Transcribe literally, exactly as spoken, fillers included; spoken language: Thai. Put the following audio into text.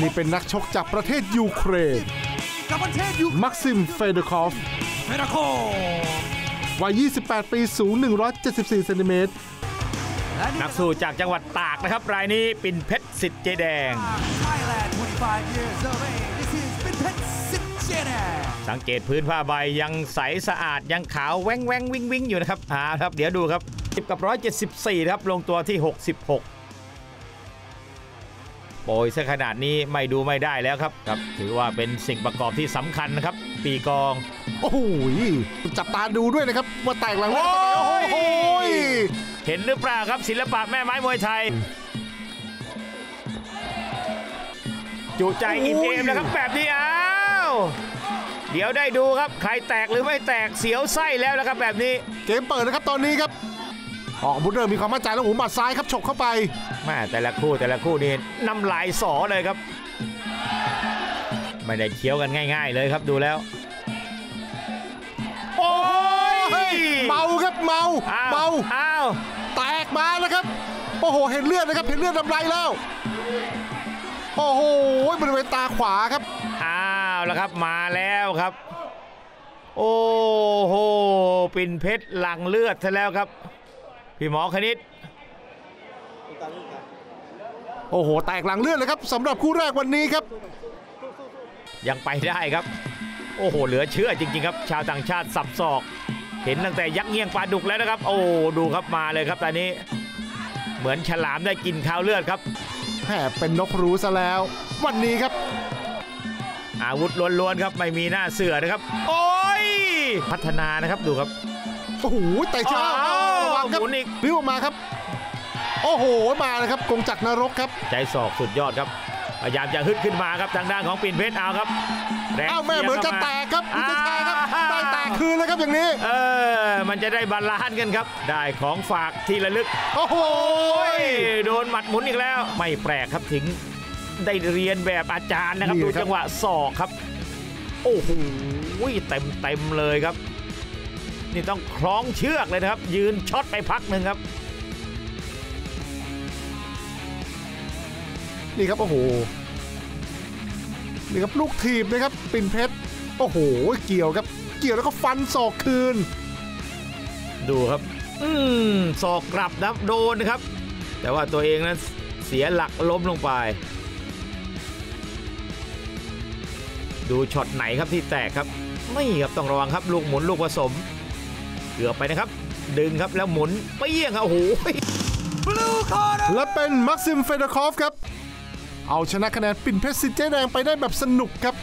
นี่เป็นนักชกจากประเทศยูเครนมักซิมเฟเดคอฟวัยยี่สิบแปดปีสูงหนึ่งร้อยเจ็ดสิบสี่เซนติเมตรนักสู้จากจังหวัดตากนะครับรายนี้ปิ่นเพชรสิทธิ์เจแดงสังเกตพื้นผ้าใบยังใสสะอาดยังขาวแว้งแว้งวิ่งวิ่งอยู่นะครับอ่าครับเดี๋ยวดูครับสิบกับหนึ่งร้อยเจ็ดสิบสี่ครับลงตัวที่หกสิบหกโปรยซะขนาดนี้ไม่ดูไม่ได้แล้วครับครับถือว่าเป็นสิ่งประกอบที่สำคัญนะครับปีกองโอ้โหจับตาดูด้วยนะครับว่าแตกหลังโอ้ยเห็นหรือเปล่าครับศิลปะแม่ไม้มวยไทยจุใจอินเอมนะครับแบบนี้อ้าวเดี๋ยวได้ดูครับใครแตกหรือไม่แตกเสียวไส้แล้วนะครับแบบนี้เกมเปิดนะครับตอนนี้ครับออกบุญเดิมมีความมั่นใจแล้วหูหมัดซ้ายครับฉกเข้าไปแม่แต่ละคู่แต่ละคู่นี่น้ำลายสอเลยครับไม่ได้เคี้ยวกันง่ายๆเลยครับดูแล้วโอ้ยเมาครับเมาเมาอ้าวแตกมาแล้วครับโอ้โหเห็นเลือดนะครับเห็นเลือดน้ำลายแล้วโอ้โหบริเวณตาขวาครับอ้าวแล้วครับมาแล้วครับโอ้โหปิ่นเพชรหลังเลือดซะแล้วครับพี่หมอคณิตโอ้โหแตกหลังเลือดเลยครับสำหรับคู่แรกวันนี้ครับยังไปได้ครับโอ้โหเหลือเชื่อจริงๆครับชาวต่างชาติสับศอกเห็นตั้งแต่ยักษ์เงี้ยงปลาดุกแล้วนะครับโอ้ดูครับมาเลยครับตอนนี้เหมือนฉลามได้กินข้าวเลือดครับแหมเป็นนกรู้ซะแล้ววันนี้ครับอาวุธล้วนๆครับไม่มีหน้าเสือนะครับโอ้ยพัฒนานะครับดูครับโอ้โหไต่เชือกระวังครับริ้วมาครับโอ้โหมาเลยครับกงจักรนรกครับใจศอกสุดยอดครับพยายามจะฮึดขึ้นมาครับทางด้านของปิ่นเพชรเอาครับอ้าวแม่เหมือนจะแตกครับจะแตกครับได้แตกคืนแล้วครับอย่างนี้เออมันจะได้บาลานซ์กันครับได้ของฝากที่ระลึกโอ้โหโดนหมัดหมุนอีกแล้วไม่แปลกครับถึงได้เรียนแบบอาจารย์นะครับดูจังหวะศอกครับโอ้โหเต็มเต็มเลยครับนี่ต้องคล้องเชือกเลยนะครับยืนช็อตไปพักหนึ่งครับนี่ครับโอ้โหนี่ครับลูกถีบนะครับปิ่นเพชรโอ้โหเกี่ยวครับเกี่ยวแล้วก็ฟันศอกคืนดูครับอืมศอกกลับนะโดนนะครับแต่ว่าตัวเองนั้นเสียหลักล้มลงไปดูช็อตไหนครับที่แตกครับไม่ครับต้องระวังครับลูกหมุนลูกผสมเกือบไปนะครับดึงครับแล้วหมุนเปี้ยงครับโอ้โหและเป็นมักซิมเฟเดคอฟครับเอาชนะคะแนนปิ่นเพชรสิทธิ์เจแดงไปได้แบบสนุกครับ